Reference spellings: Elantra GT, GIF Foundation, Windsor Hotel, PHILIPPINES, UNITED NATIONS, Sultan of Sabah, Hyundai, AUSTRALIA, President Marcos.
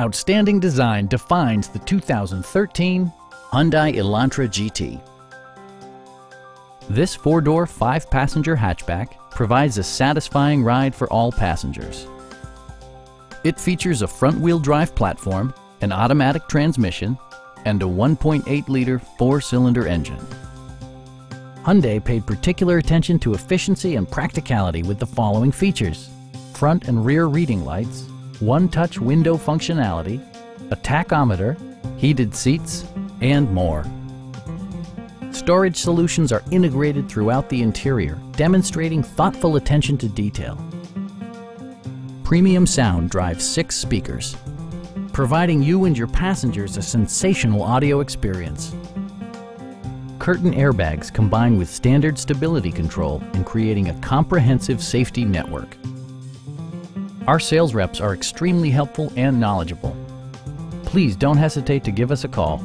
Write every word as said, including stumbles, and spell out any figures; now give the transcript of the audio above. Outstanding design defines the two thousand thirteen Hyundai Elantra G T. This four-door, five-passenger hatchback provides a satisfying ride for all passengers. It features a front-wheel drive platform, an automatic transmission, and a one point eight liter four-cylinder engine. Hyundai paid particular attention to efficiency and practicality with the following features: front and rear reading lights, one-touch window functionality, a tachometer, heated seats, and more. Storage solutions are integrated throughout the interior, demonstrating thoughtful attention to detail. Premium sound drives six speakers, providing you and your passengers a sensational audio experience. Curtain airbags combine with standard stability control in creating a comprehensive safety network. Our sales reps are extremely helpful and knowledgeable. Please don't hesitate to give us a call.